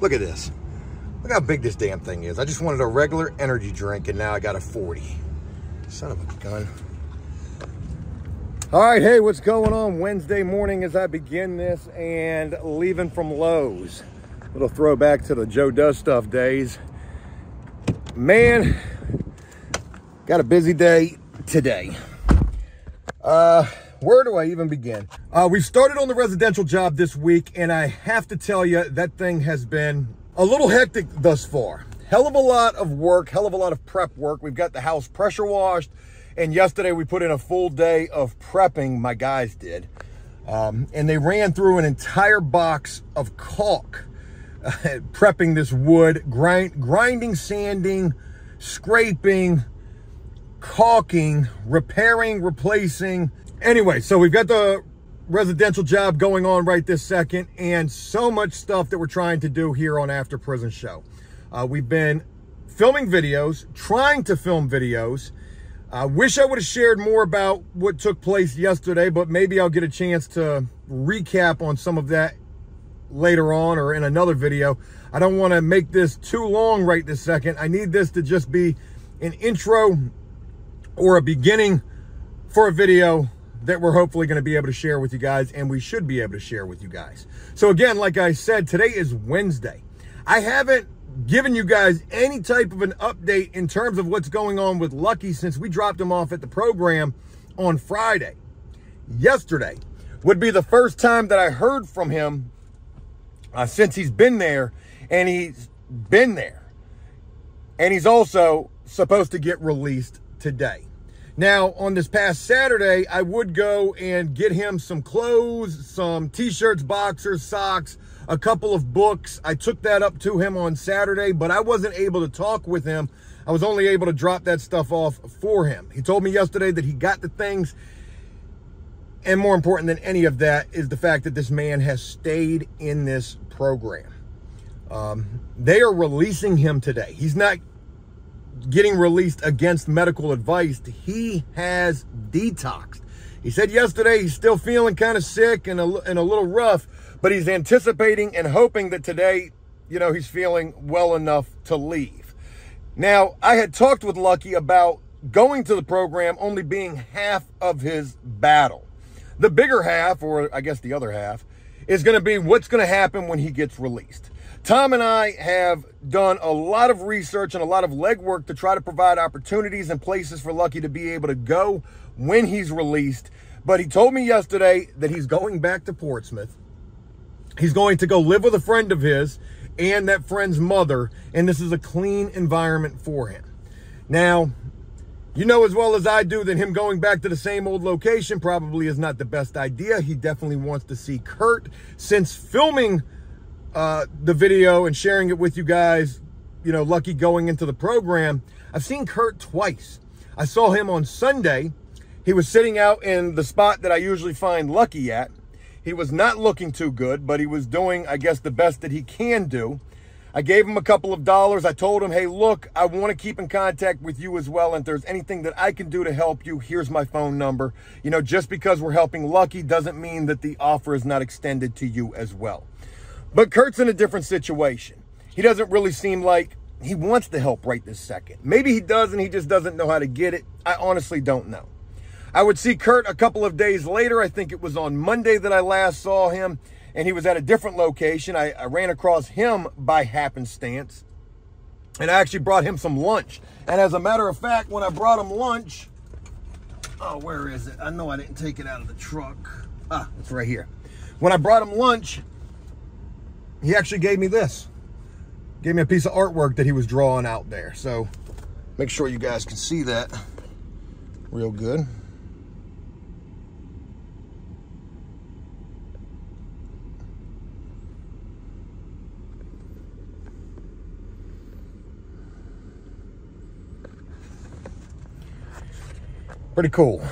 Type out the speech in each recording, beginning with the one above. Look at this. Look how big this damn thing is. I just wanted a regular energy drink, and now I got a 40. Son of a gun. All right, hey, what's going on? Wednesday morning as I begin this and leaving from Lowe's. Little throwback to the Joe Does Stuff days. Man, got a busy day today. Where do I even begin? We've started on the residential job this week, and I have to tell you, that thing has been a little hectic thus far. Hell of a lot of work, hell of a lot of prep work. We've got the house pressure washed, and yesterday we put in a full day of prepping, my guys did. And they ran through an entire box of caulk, prepping this wood, grinding, sanding, scraping, caulking, repairing, replacing. Anyway, so we've got the residential job going on right this second, and so much stuff that we're trying to do here on After Prison Show. We've been filming videos, trying to film videos. I wish I would have shared more about what took place yesterday, but maybe I'll get a chance to recap on some of that later on or in another video. I don't want to make this too long right this second. I need this to just be an intro or a beginning for a video that we're hopefully going to be able to share with you guys, and we should be able to share with you guys. So again, like I said, today is Wednesday. I haven't given you guys any type of an update in terms of what's going on with Lucky since we dropped him off at the program on Friday. Yesterday would be the first time that I heard from him since he's been there, and he's also supposed to get released today. Now, on this past Saturday, I would go and get him some clothes, some t-shirts, boxers, socks, a couple of books. I took that up to him on Saturday, but I wasn't able to talk with him. I was only able to drop that stuff off for him. He told me yesterday that he got the things, and more important than any of that is the fact that this man has stayed in this program. They are releasing him today. He's not getting released against medical advice. He has detoxed. He said yesterday he's still feeling kind of sick and a little rough, but he's anticipating and hoping that today, you know, he's feeling well enough to leave. Now, I had talked with Lucky about going to the program only being half of his battle. The bigger half, or I guess the other half, is going to be what's going to happen when he gets released. Tom and I have done a lot of research and a lot of legwork to try to provide opportunities and places for Lucky to be able to go when he's released. But he told me yesterday that he's going back to Portsmouth. He's going to go live with a friend of his and that friend's mother, and this is a clean environment for him. Now, you know as well as I do that him going back to the same old location probably is not the best idea. He definitely wants to see Kurt. Since filming the video and sharing it with you guys, you know, Lucky going into the program, I've seen Kurt twice. I saw him on Sunday. He was sitting out in the spot that I usually find Lucky at. He was not looking too good, but he was doing, I guess, the best that he can do. I gave him a couple of dollars. I told him, hey, look, I want to keep in contact with you as well. And if there's anything that I can do to help you, here's my phone number. You know, just because we're helping Lucky doesn't mean that the offer is not extended to you as well. But Kurt's in a different situation. He doesn't really seem like he wants the help right this second. Maybe he does and he just doesn't know how to get it. I honestly don't know. I would see Kurt a couple of days later. I think it was on Monday that I last saw him, and he was at a different location. I ran across him by happenstance, and I actually brought him some lunch. And as a matter of fact, when I brought him lunch, oh, where is it? I know I didn't take it out of the truck. Ah, it's right here. When I brought him lunch, he actually gave me this. Gave me a piece of artwork that he was drawing out there. So make sure you guys can see that real good. Pretty cool.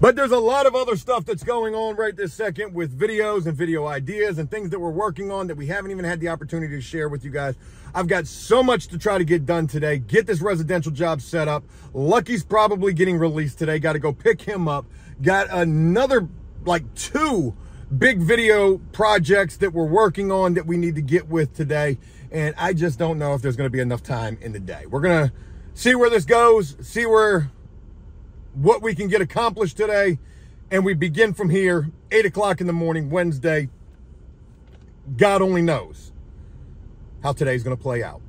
But there's a lot of other stuff that's going on right this second with videos and video ideas and things that we're working on that we haven't even had the opportunity to share with you guys. I've got so much to try to get done today. Get this residential job set up. Lucky's probably getting released today. Got to go pick him up. Got another, like, two big video projects that we're working on that we need to get with today. And I just don't know if there's going to be enough time in the day. We're going to see where this goes, see where what we can get accomplished today. And we begin from here, 8 o'clock in the morning, Wednesday. God only knows how today's going to play out.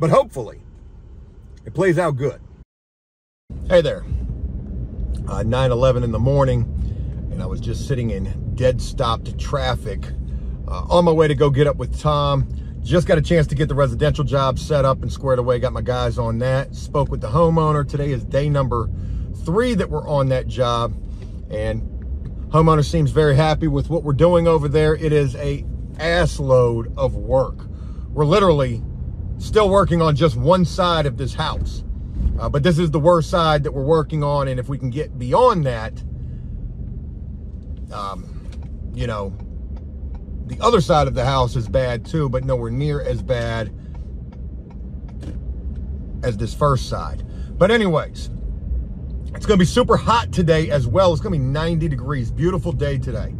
But hopefully it plays out good. Hey there. 9:11 in the morning, and I was just sitting in dead stopped traffic on my way to go get up with Tom. Just got a chance to get the residential job set up and squared away. Got my guys on that. Spoke with the homeowner. Today is day number 3 that we're on that job, and homeowner seems very happy with what we're doing over there. It is a ass load of work. We're literally still working on just one side of this house, but this is the worst side that we're working on, and if we can get beyond that, you know, the other side of the house is bad too, but nowhere near as bad as this first side. But anyways, it's gonna be super hot today as well. It's gonna be 90 degrees, beautiful day today.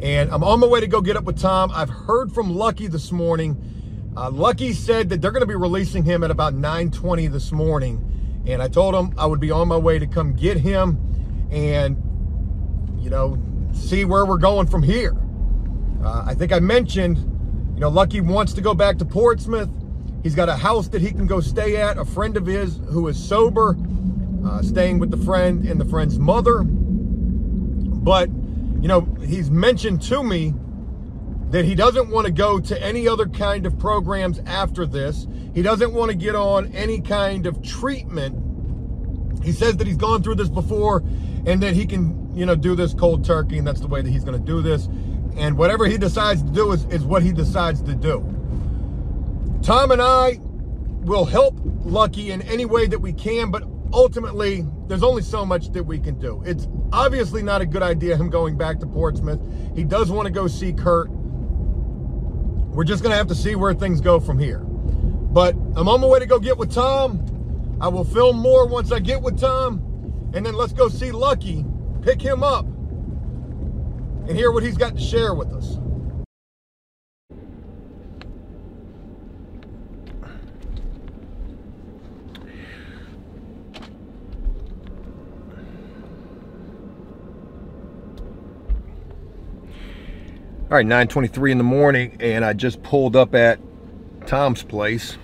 And I'm on my way to go get up with Tom. I've heard from Lucky this morning. Lucky said that they're gonna be releasing him at about 9:20 this morning. And I told him I would be on my way to come get him and, you know, see where we're going from here. I think I mentioned, you know, Lucky wants to go back to Portsmouth. He's got a house that he can go stay at. A friend of his who is sober, staying with the friend and the friend's mother. But, you know, he's mentioned to me that he doesn't want to go to any other kind of programs after this. He doesn't want to get on any kind of treatment. He says that he's gone through this before and that he can, you know, do this cold turkey, and that's the way that he's going to do this. And whatever he decides to do is what he decides to do. Tom and I will help Lucky in any way that we can, but ultimately, there's only so much that we can do. It's obviously not a good idea him going back to Portsmouth. He does want to go see Kurt. We're just going to have to see where things go from here. But I'm on my way to go get with Tom. I will film more once I get with Tom. And then let's go see Lucky, pick him up, and hear what he's got to share with us. All right, 9:23 in the morning, and I just pulled up at Tom's place.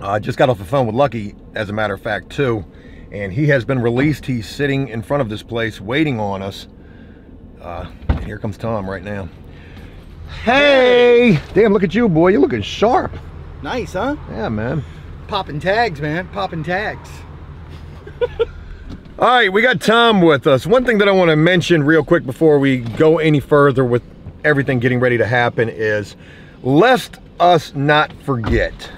I just got off the phone with Lucky, as a matter of fact, too, and he has been released. He's sitting in front of this place waiting on us. And here comes Tom right now. Hey! Damn, look at you, boy. You're looking sharp. Nice, huh? Yeah, man. Popping tags, man. Popping tags. All right, we got Tom with us. One thing that I want to mention real quick before we go any further with everything getting ready to happen is, lest us not forget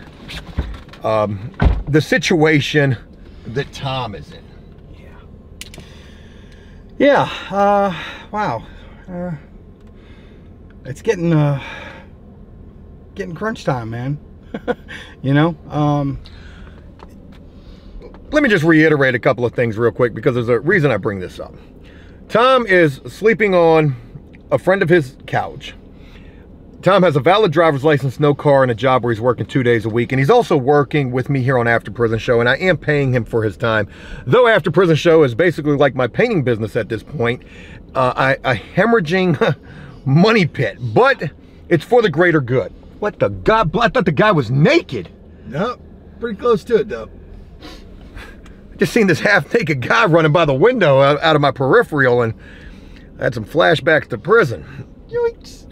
the situation that Tom is in. Yeah. Yeah. Wow. It's getting crunch time, man. You know. Let me just reiterate a couple of things real quick, because there's a reason I bring this up. Tom is sleeping on a friend of his couch. Tom has a valid driver's license, no car, and a job where he's working 2 days a week. And he's also working with me here on After Prison Show, and I am paying him for his time. Though After Prison Show is basically like my painting business at this point, a hemorrhaging money pit. But it's for the greater good. What the God? I thought the guy was naked. Nope. Pretty close to it, though. Just seen this half-naked guy running by the window out of my peripheral, and I had some flashbacks to prison. Yikes.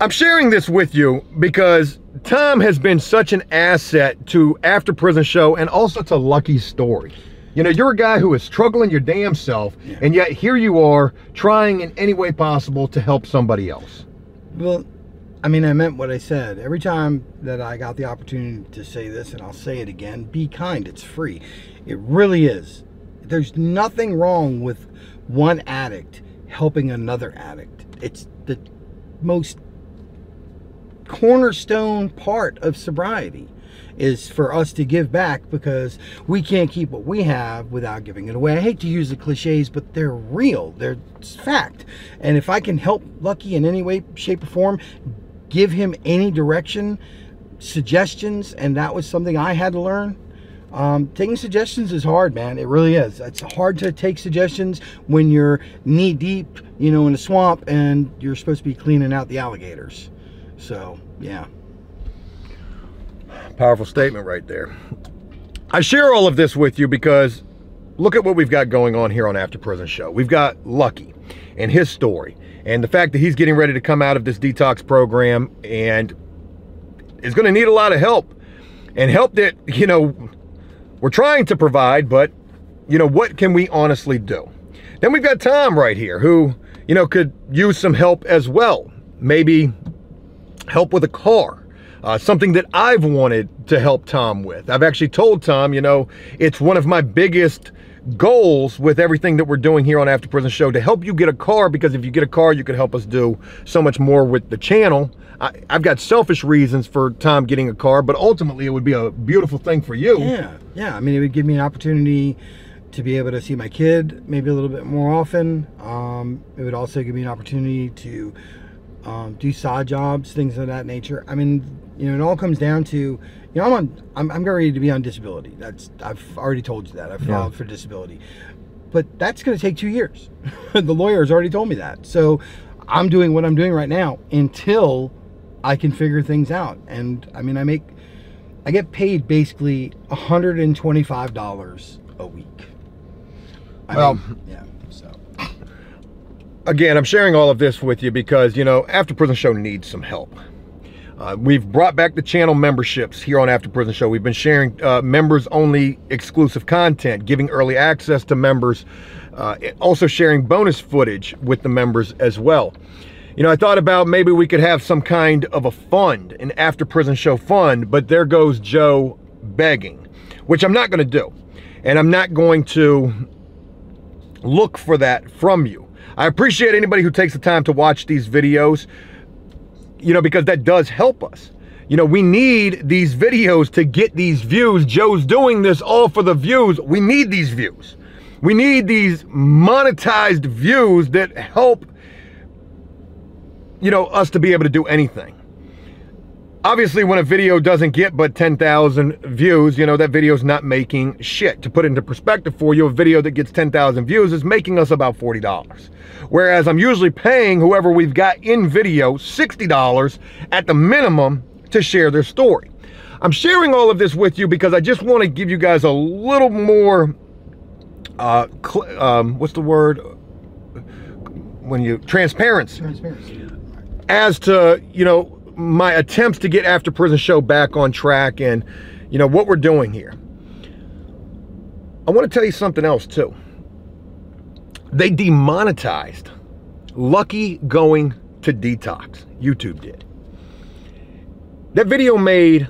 I'm sharing this with you because Tom has been such an asset to After Prison Show and also to Lucky's story. You know, you're a guy who is struggling your damn self, yeah, and yet here you are trying in any way possible to help somebody else. Well, I mean, I meant what I said. Every time that I got the opportunity to say this, and I'll say it again, be kind. It's free. It really is. There's nothing wrong with one addict helping another addict. It's the most cornerstone part of sobriety. is for us to give back, because we can't keep what we have without giving it away. I hate to use the cliches, but they're real, they're fact. And if I can help Lucky in any way, shape, or form, give him any direction, suggestions, and that was something I had to learn. Taking suggestions is hard, man. It really is. It's hard to take suggestions when you're knee deep, you know, in a swamp and you're supposed to be cleaning out the alligators. So, yeah. Powerful statement right there. I share all of this with you because look at what we've got going on here on After Prison Show. We've got Lucky and his story, and the fact that he's getting ready to come out of this detox program and is going to need a lot of help, and help that, you know, we're trying to provide, but, you know, what can we honestly do? Then we've got Tom right here who, you know, could use some help as well. Maybe help with a car, something that I've wanted to help Tom with. I've actually told Tom, you know, it's one of my biggest goals with everything that we're doing here on After Prison Show to help you get a car, because if you get a car, you could help us do so much more with the channel. I've got selfish reasons for Tom getting a car, but ultimately it would be a beautiful thing for you. Yeah, I mean, it would give me an opportunity to be able to see my kid maybe a little bit more often. It would also give me an opportunity to do side jobs, things of that nature. I mean, you know, it all comes down to, you know, I'm getting ready to be on disability. I've already told you that. I've filed for disability. But that's going to take 2 years. The lawyer has already told me that. So I'm doing what I'm doing right now until I can figure things out. And I mean, I get paid basically $125 a week. So again, I'm sharing all of this with you because, you know, After Prison Show needs some help. We've brought back the channel memberships here on After Prison Show. We've been sharing members-only exclusive content, giving early access to members, also sharing bonus footage with the members as well. You know, I thought about maybe we could have some kind of a fund, an After Prison Show fund, but there goes Joe begging, which I'm not going to do. And I'm not going to look for that from you. I appreciate anybody who takes the time to watch these videos, you know, because that does help us. You know, we need these videos to get these views. Joe's doing this all for the views. We need these views. We need these monetized views that help, you know, us to be able to do anything. Obviously, when a video doesn't get but 10,000 views, you know, that video's not making shit. To put it into perspective for you, a video that gets 10,000 views is making us about $40. Whereas I'm usually paying whoever we've got in video $60 at the minimum to share their story. I'm sharing all of this with you because I just want to give you guys a little more, what's the word? When you, transparency. As to, you know, my attempts to get After Prison Show back on track and, you know, what we're doing here. I want to tell you something else too. They demonetized Lucky going to detox. YouTube did. That video made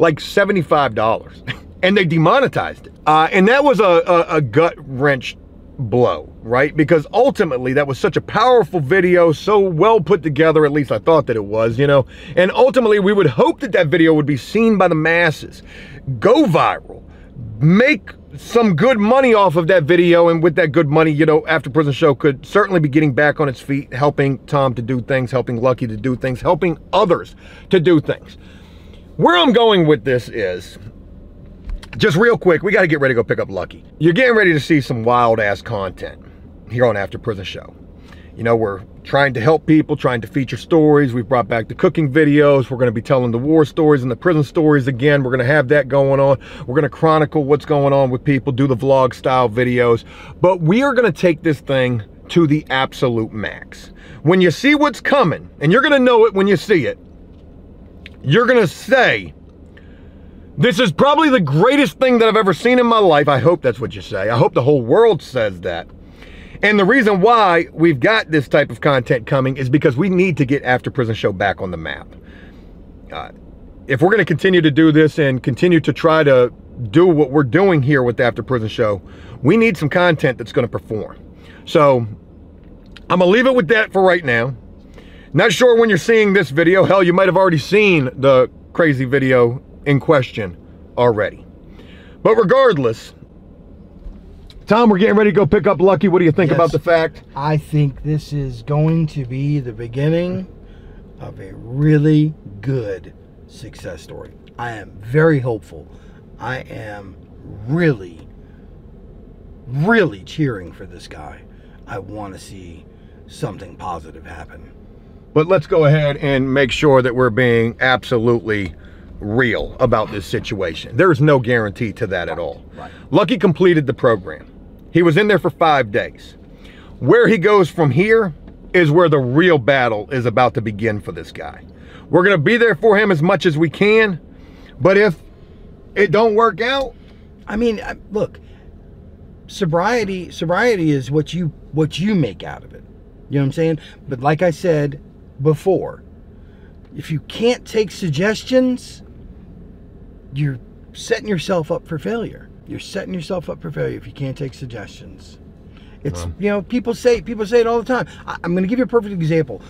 like $75 and they demonetized it. And that was a gut wrench blow, right? Because ultimately that was such a powerful video, so well put together, at least I thought that it was, you know, and ultimately we would hope that that video would be seen by the masses, go viral, make some good money off of that video, and with that good money, you know, After Prison Show could certainly be getting back on its feet, helping Tom to do things, helping Lucky to do things, helping others to do things. Where I'm going with this is, just real quick, we got to get ready to go pick up Lucky. You're getting ready to see some wild ass content here on After Prison Show. You know, we're trying to help people, trying to feature stories. We've brought back the cooking videos. We're going to be telling the war stories and the prison stories again. We're going to have that going on. We're going to chronicle what's going on with people, do the vlog style videos. But we are going to take this thing to the absolute max. When you see what's coming, and you're going to know it when you see it, you're going to say, this is probably the greatest thing that I've ever seen in my life. I hope that's what you say. I hope the whole world says that. And the reason why we've got this type of content coming is because we need to get After Prison Show back on the map. If we're going to continue to do this and continue to try to do what we're doing here with After Prison Show, we need some content that's going to perform. So I'm going to leave it with that for right now. Not sure when you're seeing this video. Hell, you might have already seen the crazy video in question already. But regardless, Tom, we're getting ready to go pick up Lucky. What do you think about the fact? I think this is going to be the beginning of a really good success story. I am very hopeful. I am really, really cheering for this guy. I want to see something positive happen. But let's go ahead and make sure that we're being absolutely real about this situation. There's no guarantee to that at all. Right. Lucky completed the program. He was in there for 5 days. Where he goes from here is where the real battle is about to begin for this guy. We're going to be there for him as much as we can, but if it don't work out, I mean, look, sobriety is what you make out of it. You know what I'm saying? But like I said before, if you can't take suggestions, you're setting yourself up for failure. You're setting yourself up for failure if you can't take suggestions. It's, you know, people say it all the time. I'm going to give you a perfect example.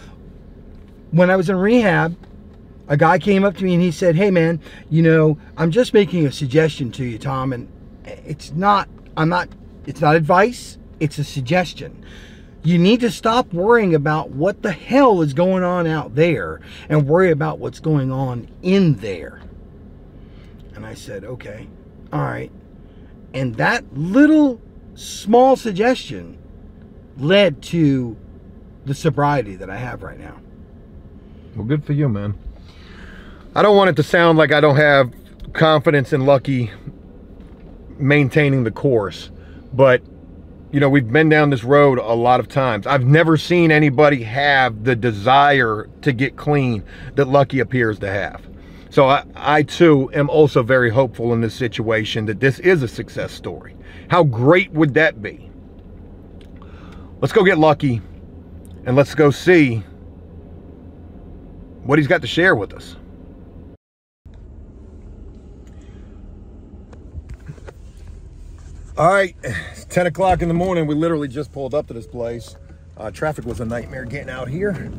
When I was in rehab, a guy came up to me and he said, "Hey man, you know, I'm just making a suggestion to you, Tom, and it's not advice, it's a suggestion. You need to stop worrying about what the hell is going on out there and worry about what's going on in there." And I said, "Okay, all right." And that little small suggestion led to the sobriety that I have right now. Well, good for you, man. I don't want it to sound like I don't have confidence in Lucky maintaining the course, but you know, we've been down this road a lot of times. I've never seen anybody have the desire to get clean that Lucky appears to have. So I too am also very hopeful in this situation that this is a success story. How great would that be? Let's go get Lucky and let's go see what he's got to share with us. All right, it's 10 o'clock in the morning. We literally just pulled up to this place. Traffic was a nightmare getting out here.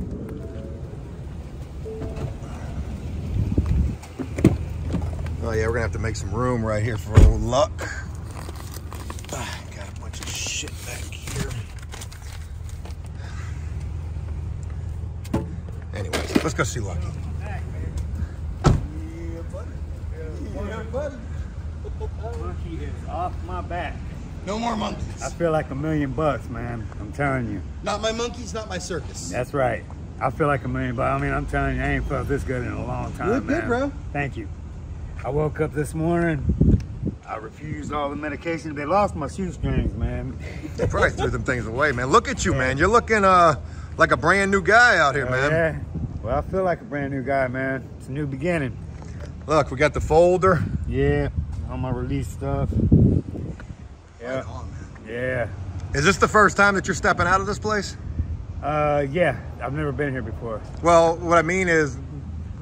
Oh yeah, we're gonna have to make some room right here for old Luck. Got a bunch of shit back here. Anyways, let's go see Lucky. Yeah, buddy. Yeah, buddy. Monkey is off my back. No more monkeys. I feel like $1,000,000, man. I'm telling you. Not my monkeys, not my circus. That's right. I feel like $1,000,000. I mean, I'm telling you, I ain't felt this good in a long time. You look good, bro. Thank you. I woke up this morning. I refused all the medication. They lost my shoestrings, man. They probably threw them things away, man. Look at you, man. You're looking like a brand new guy out here, man. Yeah. Well, I feel like a brand new guy, man. It's a new beginning. Look, we got the folder. Yeah. On my release stuff. Yeah. Right on, man. Yeah. Is this the first time that you're stepping out of this place? Yeah. I've never been here before. Well, what I mean is,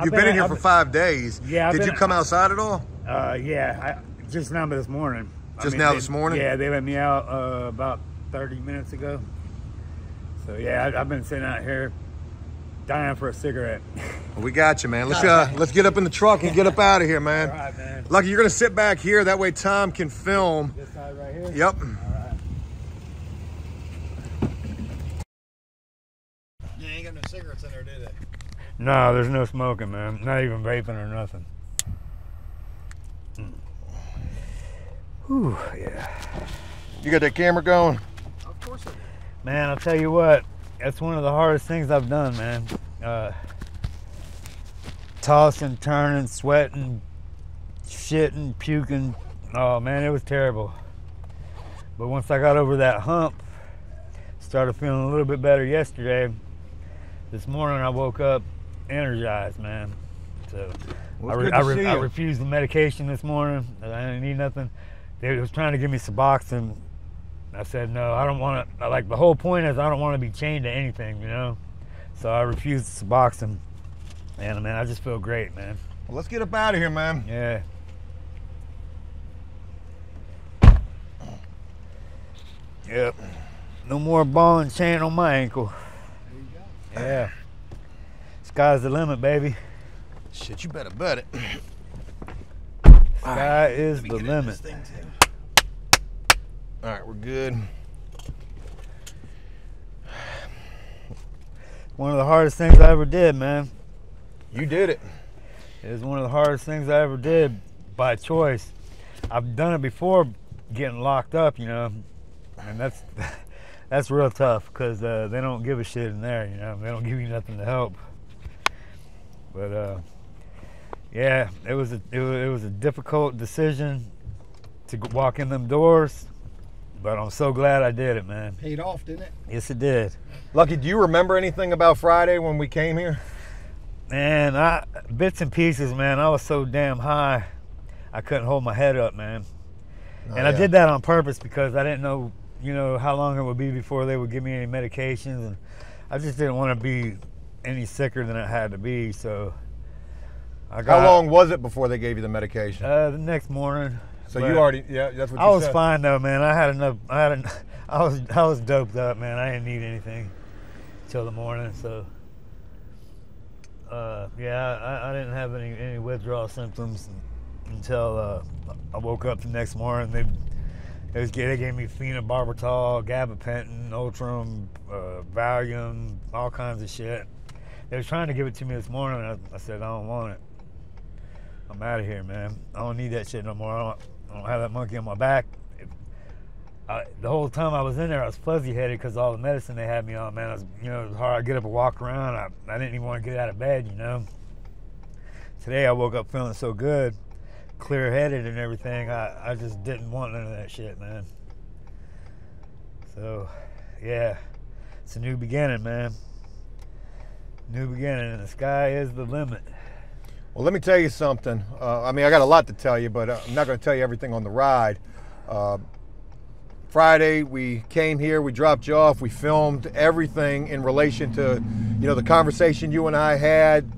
you've been in here for 5 days. Yeah. Did you come outside at all? Yeah. Just now this morning. Just now this morning? Yeah. They let me out about 30 minutes ago. So yeah, I've been sitting out here dying for a cigarette. We got you, man. Let's get up in the truck and get up out of here, man. All right, man. Lucky, you're gonna sit back here. That way, Tom can film. This side right here. Yep. All right. Yeah, ain't got no cigarettes in there, do they? No, there's no smoking, man. Not even vaping or nothing. Whew, yeah. You got that camera going? Of course I do. Man, I'll tell you what. That's one of the hardest things I've done, man. Tossing, turning, sweating, shitting, puking. Oh man, it was terrible. But once I got over that hump, started feeling a little bit better yesterday. This morning I woke up energized, man. So I refused the medication this morning. I didn't need nothing. They was trying to give me Suboxone. I said, no, I don't want to, like, the whole point is I don't want to be chained to anything, you know? So I refused Suboxone. And, man, I just feel great, man. Well, let's get up out of here, man. Yeah. Yep. No more ball and chain on my ankle. There you go. Yeah. Sky's the limit, baby. Shit, you better bet it. That is the limit. All right, we're good. One of the hardest things I ever did, man. You did it. It was one of the hardest things I ever did by choice. I've done it before getting locked up, you know, and that's real tough because they don't give a shit in there, you know. They don't give you nothing to help. But yeah, it was a difficult decision to walk in them doors, but I'm so glad I did it, man. Paid off, didn't it? Yes, it did. Lucky, do you remember anything about Friday when we came here? Man, bits and pieces, man. I was so damn high, I couldn't hold my head up, man. Oh, and yeah. I did that on purpose because I didn't know, you know, how long it would be before they would give me any medications, and I just didn't want to be any sicker than I had to be, so I got. How long was it before they gave you the medication? The next morning. So you already, yeah, that's what you said. I was fine though, man. I had enough. I was doped up, man. I didn't need anything till the morning. So yeah, I didn't have any withdrawal symptoms until I woke up the next morning. They gave me phenobarbital, gabapentin, ultram, Valium, all kinds of shit. They were trying to give it to me this morning, and I said, I don't want it. I'm out of here, man. I don't need that shit no more. I don't have that monkey on my back. The whole time I was in there, I was fuzzy-headed because all the medicine they had me on, man. It was hard to get up and walk around. I didn't even want to get out of bed, you know. Today I woke up feeling so good, clear-headed and everything. I just didn't want none of that shit, man. So, yeah, it's a new beginning, man. New beginning, and the sky is the limit. Well, let me tell you something. I mean, I got a lot to tell you, but I'm not going to tell you everything on the ride. Friday, we came here, we dropped you off, we filmed everything in relation to, you know, the conversation you and I had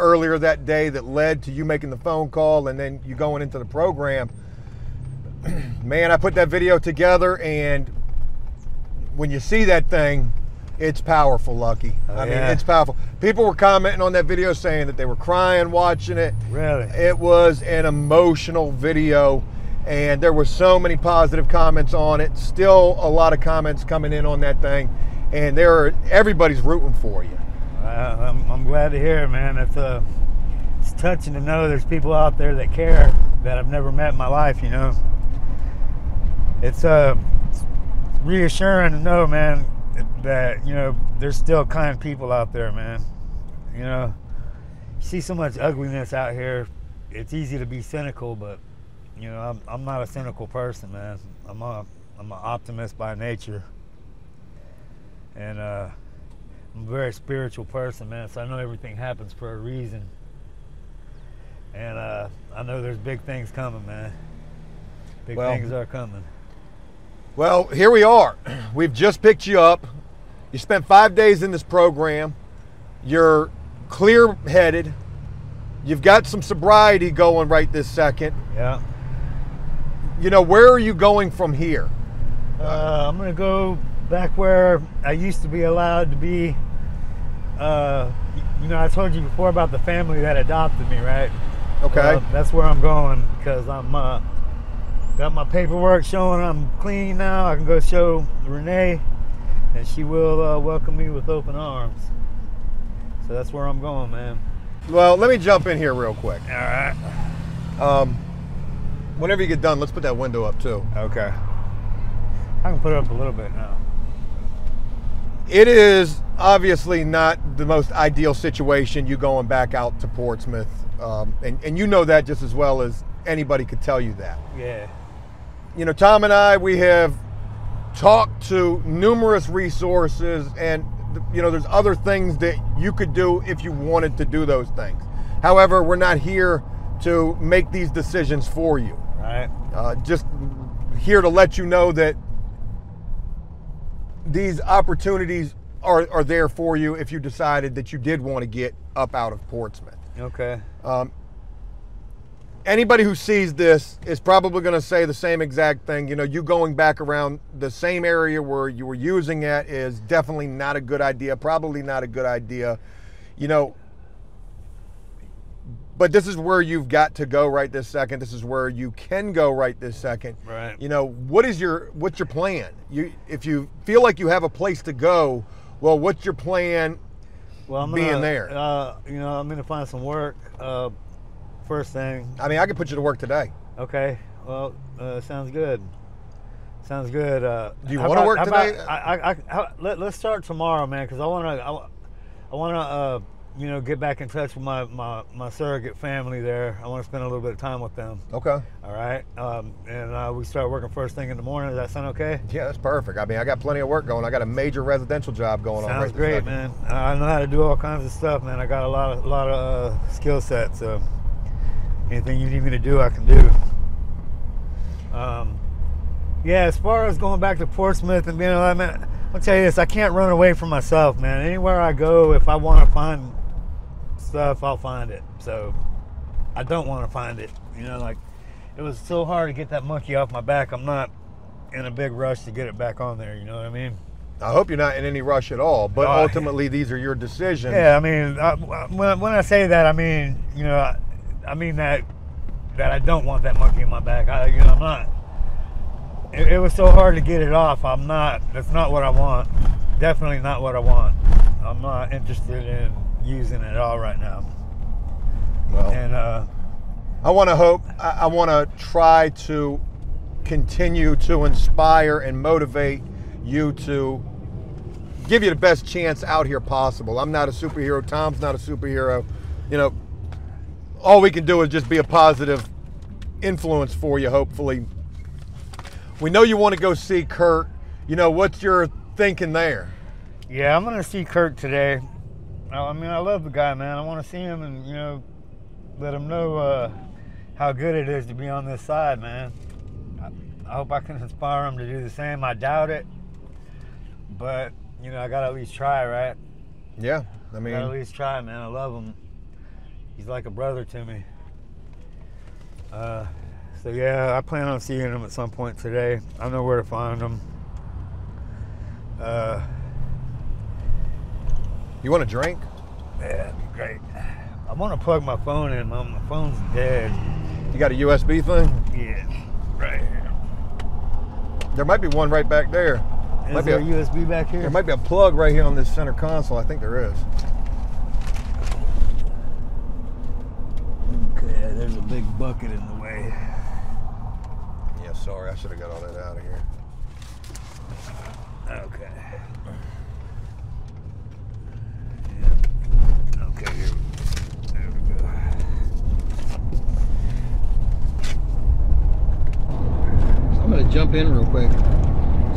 earlier that day that led to you making the phone call and then you going into the program. Man, I put that video together, and when you see that thing, it's powerful, Lucky. Oh, I mean, yeah. It's powerful. People were commenting on that video saying that they were crying watching it. Really? It was an emotional video, and there were so many positive comments on it. Still a lot of comments coming in on that thing, and everybody's rooting for you. I'm glad to hear it, man. It's touching to know there's people out there that care that I've never met in my life, you know. It's reassuring to know, man, that, you know, there's still kind people out there, man. You know, you see so much ugliness out here. It's easy to be cynical, but, you know, I'm not a cynical person, man. I'm an optimist by nature, and I'm a very spiritual person, man. So I know everything happens for a reason, and I know there's big things coming, man. Big things are coming. Well, here we are. We've just picked you up. You spent 5 days in this program. You're clear-headed. You've got some sobriety going right this second. Yeah. You know, where are you going from here? I'm going to go back where I used to be allowed to be. You know, I told you before about the family that adopted me, right? Okay. That's where I'm going because I'm... got my paperwork showing I'm clean now. I can go show Renee, and she will welcome me with open arms. So that's where I'm going, man. Well, let me jump in here real quick. All right. Whenever you get done, let's put that window up too. Okay. I can put it up a little bit now. It is obviously not the most ideal situation, you going back out to Portsmouth. And you know that just as well as anybody could tell you that. Yeah. You know, Tom and I, we have talked to numerous resources, and, you know, there's other things that you could do if you wanted to do those things. However, we're not here to make these decisions for you. All right. Just here to let you know that these opportunities are there for you if you decided that you did want to get up out of Portsmouth. Okay. Anybody who sees this is probably going to say the same exact thing. You know, you going back around the same area where you were using it is definitely not a good idea, probably not a good idea. You know, But this is where you've got to go right this second. This is where you can go right this second. Right. You know, what's your plan? If you feel like you have a place to go, well, what's your plan? Well, I'm gonna find some work. First thing. I mean, I could put you to work today. Okay. Well, sounds good. Sounds good. Do you want to work today? Let's start tomorrow, man, because I wanna you know, get back in touch with my surrogate family there. I want to spend a little bit of time with them. Okay. All right. We start working first thing in the morning. Does that sound okay? Yeah, that's perfect. I mean, I got plenty of work going. I got a major residential job going on. Sounds great, man. I know how to do all kinds of stuff, man. I got a lot of skill sets. So anything you need me to do, I can do. Yeah, as far as going back to Portsmouth and being like, man, I'll tell you this, I can't run away from myself, man. Anywhere I go, if I want to find stuff, I'll find it. So I don't want to find it, you know. Like, it was so hard to get that monkey off my back. I'm not in a big rush to get it back on there, you know what I mean? I hope you're not in any rush at all, but ultimately these are your decisions. Yeah, I mean, when I say that, I mean, you know, I mean that I don't want that monkey in my back. I'm not. It was so hard to get it off. I'm not. That's not what I want. Definitely not what I want. I'm not interested in using it at all right now. Well, and I want to hope, I want to try to continue to inspire and motivate you to give you the best chance out here possible. I'm not a superhero. Tom's not a superhero. You know, all we can do is just be a positive influence for you, hopefully. We know you want to go see Kurt. You know, what's your thinking there? Yeah, I'm going to see Kurt today. I mean, I love the guy, man. I want to see him and, you know, let him know how good it is to be on this side, man. I hope I can inspire him to do the same. I doubt it. But, you know, I got to at least try, right? Yeah, I mean. I got to at least try, man. I love him. He's like a brother to me. So yeah, I plan on seeing him at some point today. I know where to find him. You want a drink? Yeah, that'd be great. I want to plug my phone in, Mom. My phone's dead. You got a USB thing? Yeah, right here. There might be one right back there. Is there a USB back here? There might be a plug right here on this center console. I think there is. Okay, there's a big bucket in the way. Sorry, I should have got all that out of here. Okay. Yeah. Okay, here we go. There we go. So I'm going to jump in real quick.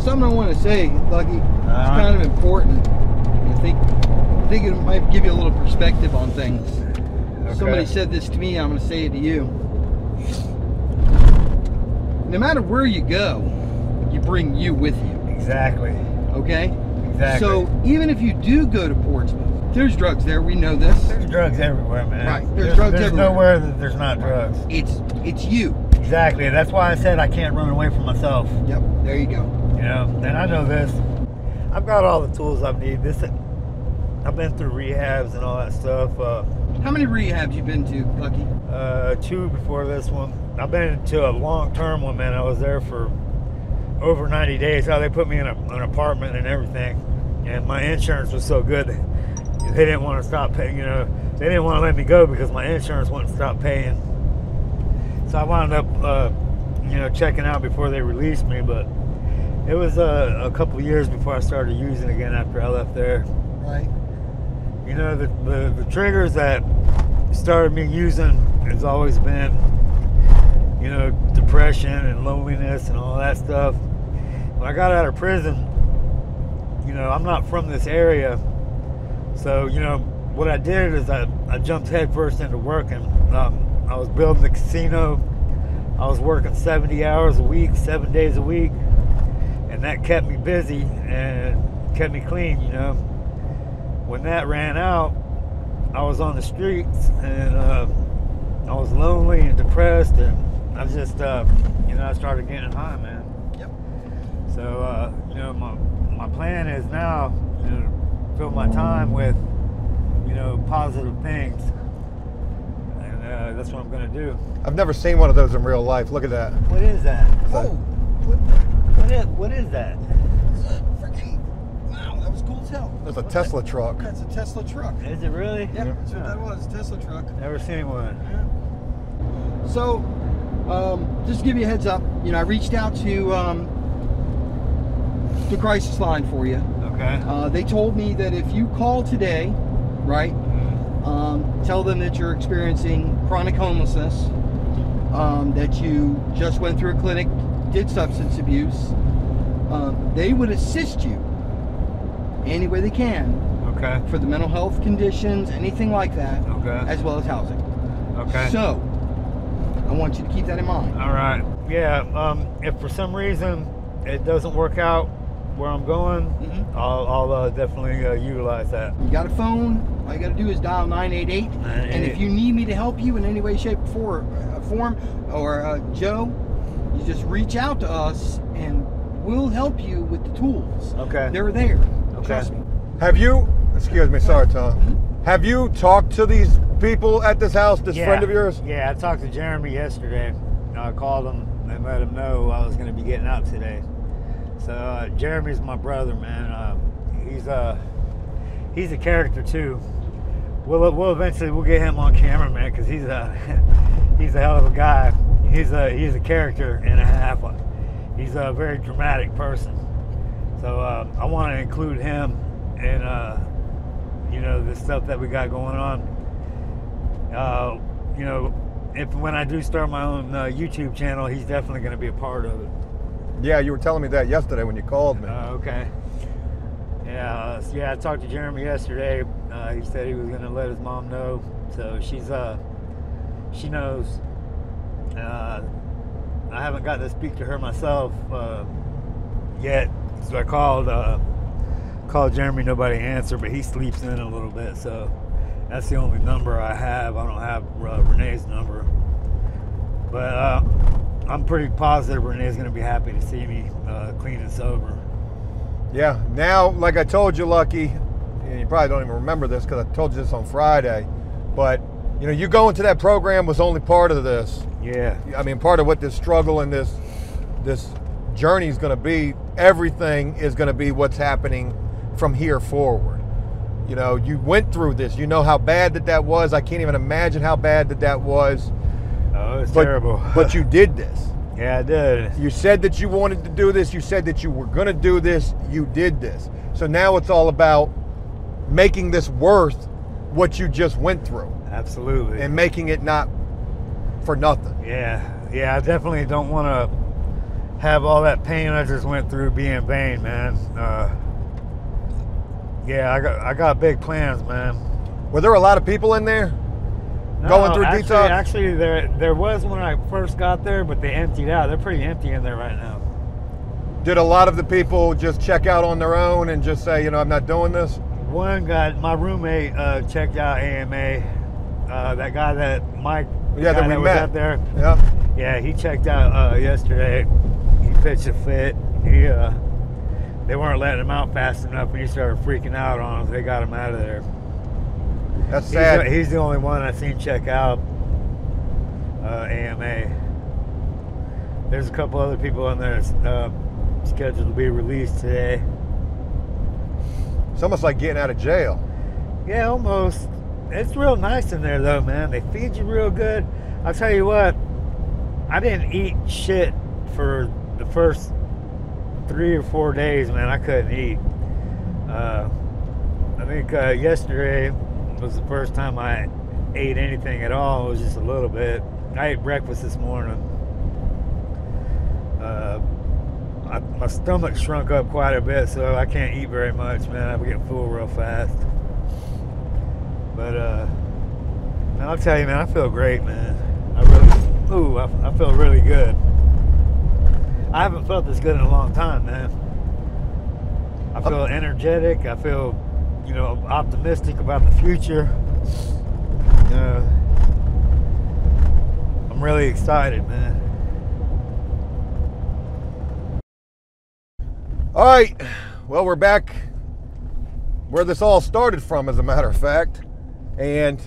Something I want to say, Lucky, it's kind of important. I think it might give you a little perspective on things. Okay. Somebody said this to me, I'm going to say it to you. No matter where you go, you bring you with you. Exactly. Okay? Exactly. So even if you do go to Portsmouth, there's drugs there. We know this. There's drugs everywhere, man. Right. There's drugs everywhere. Nowhere that there's not drugs. It's you. Exactly. That's why I said I can't run away from myself. Yep. There you go. You know, and I know this. I've got all the tools I need. I've been through rehabs and all that stuff. How many rehabs you been to, Lucky? 2 before this one. I've been to a long-term one, man. I was there for over 90 days. How they put me in an apartment and everything, and my insurance was so good they didn't want to stop paying. You know, they didn't want to let me go because my insurance wouldn't stop paying. So I wound up, you know, checking out before they released me. But it was a couple of years before I started using again after I left there. Right. You know, the triggers that started me using has always been, you know, depression and loneliness and all that stuff. When I got out of prison, you know, I'm not from this area. So, you know, what I did is I jumped headfirst into working. I was building the casino. I was working 70 hours a week, 7 days a week. And that kept me busy and kept me clean, you know. When that ran out, I was on the streets and I was lonely and depressed, and I was just, you know, I started getting high, man. Yep. So, you know, my plan is now, you know, fill my time with, you know, positive things. And That's what I'm going to do. I've never seen one of those in real life. Look at that. What is that? Whoa. What is that? Wow, that was cool as hell. That's a Tesla truck. That's a Tesla truck. Is it really? Yep, yeah. That's what that was, a Tesla truck. Never seen one. Yeah. So, just to give you a heads up, you know, I reached out to the crisis line for you. Okay. They told me that if you call today, right, tell them that you're experiencing chronic homelessness, that you just went through a clinic, did substance abuse, they would assist you any way they can. Okay. For the mental health conditions, anything like that. Okay. As well as housing. Okay. So, I want you to keep that in mind. All right. Yeah. If for some reason it doesn't work out where I'm going, I'll definitely utilize that. You got a phone. All you got to do is dial 988. And if you need me to help you in any way, shape, or form, or Joe, you just reach out to us and we'll help you with the tools. Okay. They're there. Okay. Trust me. Have you, excuse me, sorry, Tom. Have you talked to these people at this house, this friend of yours? Yeah, I talked to Jeremy yesterday. I called him and let him know I was going to be getting out today. So Jeremy's my brother, man. He's a character too. We'll eventually get him on camera, man, because he's a hell of a guy. He's a character and a half. He's a very dramatic person. So I want to include him in you know, the stuff that we got going on. You know, if when I do start my own YouTube channel, he's definitely going to be a part of it. Yeah, you were telling me that yesterday when you called me. Okay. Yeah, I talked to Jeremy yesterday. He said he was going to let his mom know, so she knows. I haven't gotten to speak to her myself yet, so I called Jeremy. Nobody answered, but he sleeps in a little bit, so that's the only number I have. I don't have Renee's number, but I'm pretty positive Renee's going to be happy to see me clean and sober. Yeah, now, like I told you, Lucky, and you probably don't even remember this because I told you this on Friday, but you know, you going to that program was only part of this. Yeah. I mean, part of what this struggle and this journey is going to be, everything is going to be what's happening from here forward. You know, you went through this. You know how bad that was. I can't even imagine how bad that was. Oh, it's terrible. But you did this. Yeah, I did. You said that you wanted to do this. You said that you were going to do this. You did this. So now it's all about making this worth what you just went through. Absolutely. And making it not for nothing. Yeah. Yeah, I definitely don't want to have all that pain I just went through be in vain, man. Yeah, I got big plans, man. Were there a lot of people in there? No, going through detox? Actually, there was when I first got there, but they emptied out. They're pretty empty in there right now. Did a lot of the people just check out on their own and just say, you know, I'm not doing this? One guy, my roommate, checked out AMA. That guy that Mike, that we met. Was out there. Yeah. Yeah, he checked out yesterday. He pitched a fit. He they weren't letting him out fast enough, and he started freaking out on him. They got him out of there. That's sad. He's the only one I've seen check out AMA. There's a couple other people in there scheduled to be released today. It's almost like getting out of jail. Yeah, almost. It's real nice in there, though, man. They feed you real good. I'll tell you what, I didn't eat shit for the first 3 or 4 days, man. I couldn't eat. I think yesterday was the first time I ate anything at all. It was just a little bit. I ate breakfast this morning. My stomach shrunk up quite a bit, so I can't eat very much, man. I get full real fast. But I'll tell you, man, I feel great, man. I feel really good. I haven't felt this good in a long time, man. I feel energetic. I feel, you know, optimistic about the future. I'm really excited, man. All right, well, we're back where this all started from, as a matter of fact, and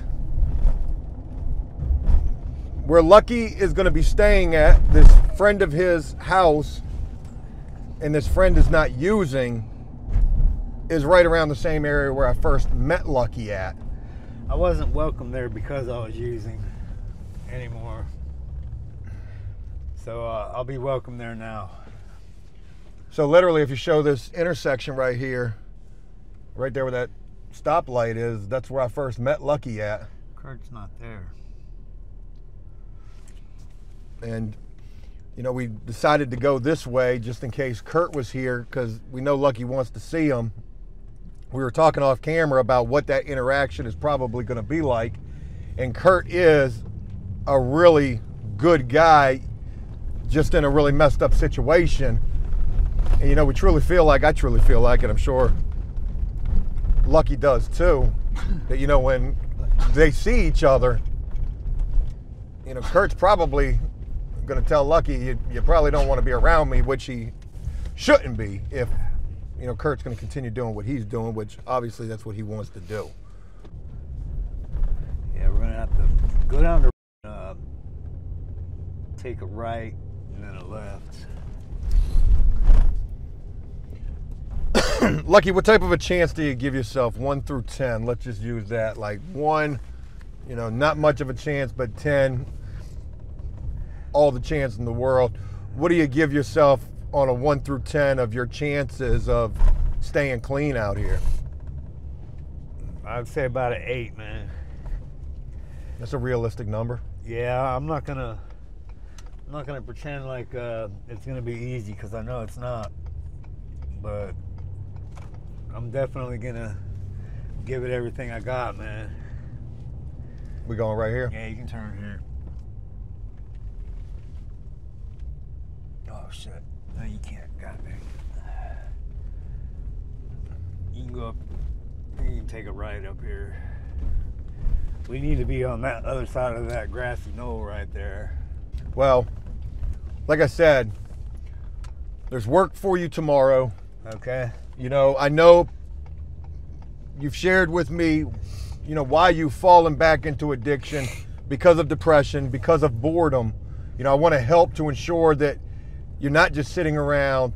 where Lucky is going to be staying at, this friend of his house, and this friend is not using, is right around the same area where I first met Lucky at. I wasn't welcome there because I was using anymore. So I'll be welcome there now. So literally, if you show this intersection right here, right there where that stoplight is, that's where I first met Lucky at. Kurt's not there. And, you know, we decided to go this way just in case Kurt was here, because we know Lucky wants to see him. We were talking off camera about what that interaction is probably going to be like. And Kurt is a really good guy, just in a really messed up situation. And, you know, we truly feel like, I truly feel like, and I'm sure Lucky does too, that, you know, when they see each other, you know, Kurt's probably going to tell Lucky, you probably don't want to be around me, which he shouldn't be if, you know, Kurt's going to continue doing what he's doing, which obviously that's what he wants to do. Yeah, we're going to have to go down to take a right and then a left. Lucky, what type of a chance do you give yourself? 1 through 10. Let's just use that. Like 1, you know, not much of a chance, but 10. All the chance in the world. What do you give yourself on a 1 through 10 of your chances of staying clean out here? I'd say about an 8, man. That's a realistic number. Yeah, I'm not gonna pretend like it's gonna be easy, because I know it's not. But I'm definitely gonna give it everything I got, man. We going right here? Yeah, you can turn here. Oh, shit. No, you can't. God dang it. You can go up. You can take a right up here. We need to be on that other side of that grassy knoll right there. Well, like I said, there's work for you tomorrow. Okay. You know, I know you've shared with me, you know, why you've fallen back into addiction, because of depression, because of boredom. You know, I want to help to ensure that you're not just sitting around,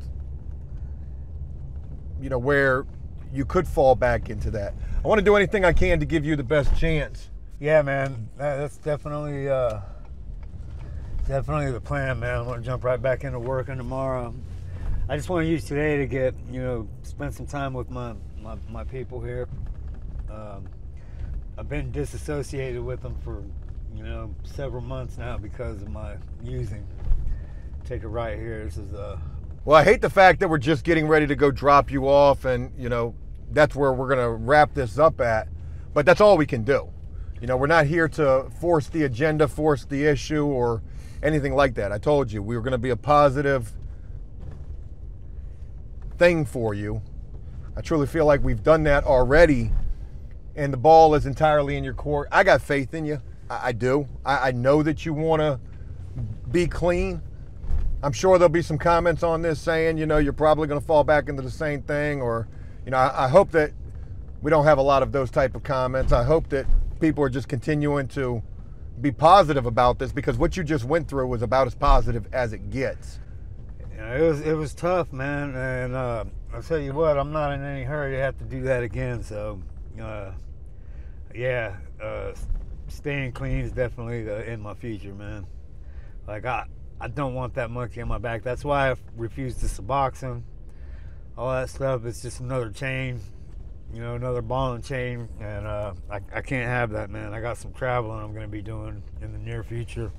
you know, where you could fall back into that. I want to do anything I can to give you the best chance. Yeah, man, that's definitely the plan, man. I'm gonna jump right back into working tomorrow. I just want to use today to get, you know, spend some time with my people here. I've been disassociated with them for, you know, several months now because of my using. Take a right here. This is well, I hate the fact that we're just getting ready to go drop you off, and, you know, that's where we're gonna wrap this up at, but that's all we can do. You know, we're not here to force the agenda, force the issue, or anything like that. I told you we were gonna be a positive thing for you. I truly feel like we've done that already, and the ball is entirely in your court. I got faith in you. I do. I know that you wanna be clean. I'm sure there'll be some comments on this saying, you know, you're probably going to fall back into the same thing, or, you know, I hope that we don't have a lot of those type of comments. I hope that people are just continuing to be positive about this, because what you just went through was about as positive as it gets. You know, it was tough, man, and I'll tell you what, I'm not in any hurry to have to do that again. So, yeah, staying clean is definitely in my future, man. Like, I don't want that monkey on my back. That's why I refuse the Suboxone. All that stuff, it's just another chain, you know, another ball and chain. And I can't have that, man. I got some traveling I'm going to be doing in the near future.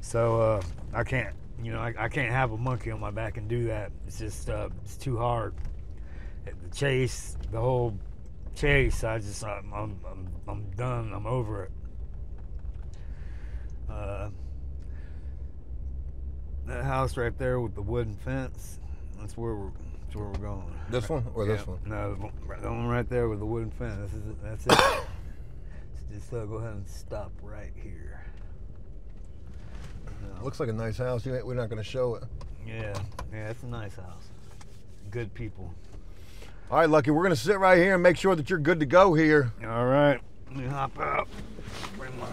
So I can't, you know, I can't have a monkey on my back and do that. It's just, it's too hard. The chase, the whole chase, I'm done. I'm over it. That house right there with the wooden fence, that's where we're going. This right. One or yeah. This one? No, the one right there with the wooden fence. That's it. So just go ahead and stop right here. No. Looks like a nice house. We're not going to show it. Yeah, it's a nice house. Good people. All right, Lucky, we're going to sit right here and make sure that you're good to go here. All right, let me hop out. Bring my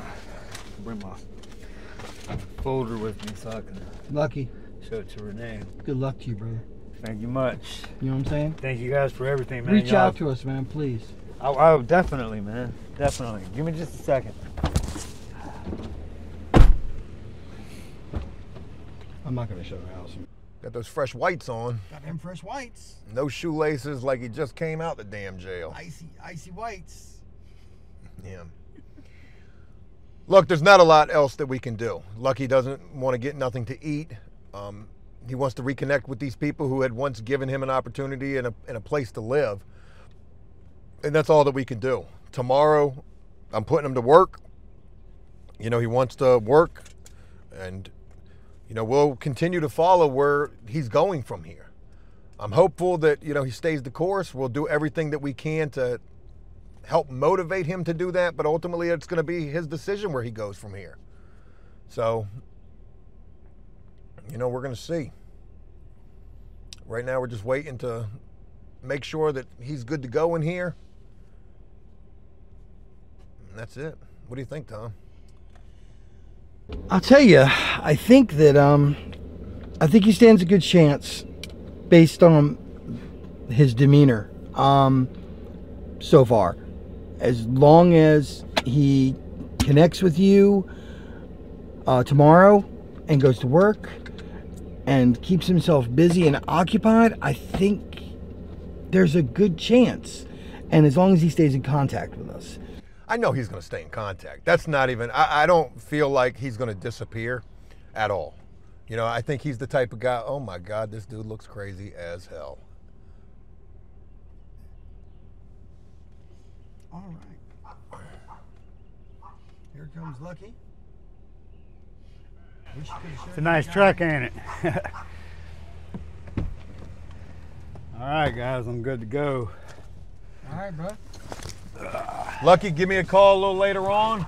folder with me so I can Lucky. Show it to Renee. Good luck to you, brother. Thank you much. You know what I'm saying? Thank you guys for everything, man. Reach out to us, man, please. I definitely, man. Definitely. Give me just a second. I'm not going to show the house. Got those fresh whites on. Got them fresh whites. No shoelaces, like he just came out the damn jail. Icy, icy whites. Yeah. Look, there's not a lot else that we can do. Lucky doesn't want to get nothing to eat. He wants to reconnect with these people who had once given him an opportunity and a place to live. And that's all that we can do. Tomorrow, I'm putting him to work. You know, he wants to work. And, you know, we'll continue to follow where he's going from here. I'm hopeful that, you know, he stays the course. We'll do everything that we can to help motivate him to do that. But ultimately, it's going to be his decision where he goes from here. So, you know, we're going to see. Right now, we're just waiting to make sure that he's good to go in here. And that's it. What do you think, Tom? I'll tell you, I think that, I think he stands a good chance based on his demeanor so far. As long as he connects with you tomorrow and goes to work and keeps himself busy and occupied, I think there's a good chance. And as long as he stays in contact with us. I know he's going to stay in contact. That's not even, I don't feel like he's going to disappear at all. You know, I think he's the type of guy, oh my God, this dude looks crazy as hell. All right. Here comes Lucky. It's a nice truck, ain't it? All right, guys, I'm good to go. All right, bro. Lucky, give me a call a little later on.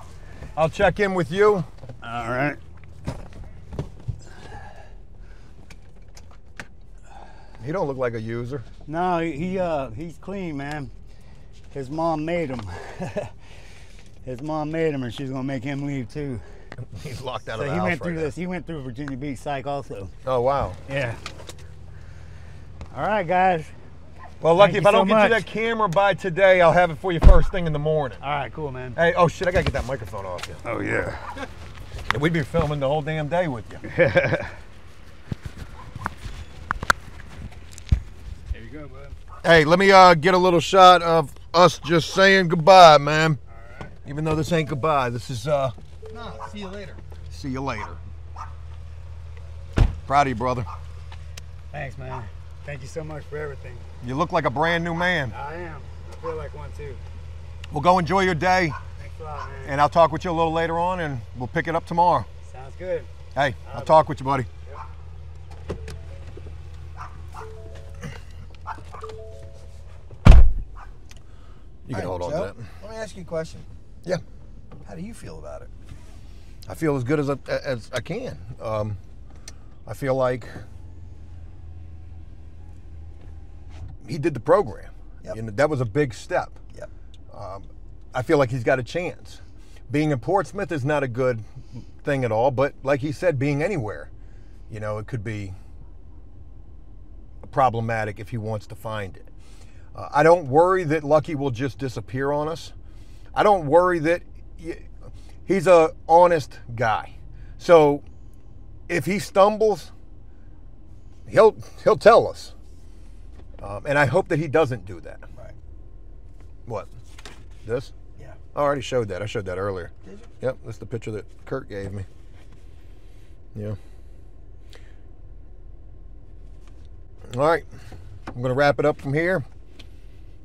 I'll check in with you. All right. He don't look like a user. No, he's clean, man. His mom made him. His mom made him, and she's gonna make him leave too. He's locked out of the house. So he went through this. He went through Virginia Beach psych also. Oh wow. Yeah. All right, guys. Well, Lucky, if I don't get you that camera by today, I'll have it for you first thing in the morning. All right, cool, man. Hey, oh shit, I gotta get that microphone off you. Oh yeah. We'd be filming the whole damn day with you. There you go, bud. Hey, let me get a little shot of us just saying goodbye, man. All right. Even though this ain't goodbye, this is Nah, see you later. See you later. Proud of you, brother. Thanks, man. Thank you so much for everything. You look like a brand new man. I am. I feel like one too. Well, go enjoy your day. Thanks a lot, man. And I'll talk with you a little later on and we'll pick it up tomorrow. Sounds good. Hey, I'll talk with you, buddy. Yep. You can hold on to that. Let me ask you a question. Yeah. How do you feel about it? I feel as good as I can. I feel like he did the program. Yep. You know, that was a big step. Yep. I feel like he's got a chance. Being in Portsmouth is not a good thing at all, but like he said, being anywhere, you know, it could be problematic if he wants to find it. I don't worry that Lucky will just disappear on us. I don't worry that he's an honest guy. So if he stumbles, he'll tell us. And I hope that he doesn't do that. Right. What? This? Yeah. I already showed that. I showed that earlier. Did you? Yep. That's the picture that Kurt gave me. Yeah. All right. I'm going to wrap it up from here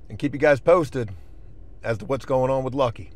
and keep you guys posted as to what's going on with Lucky.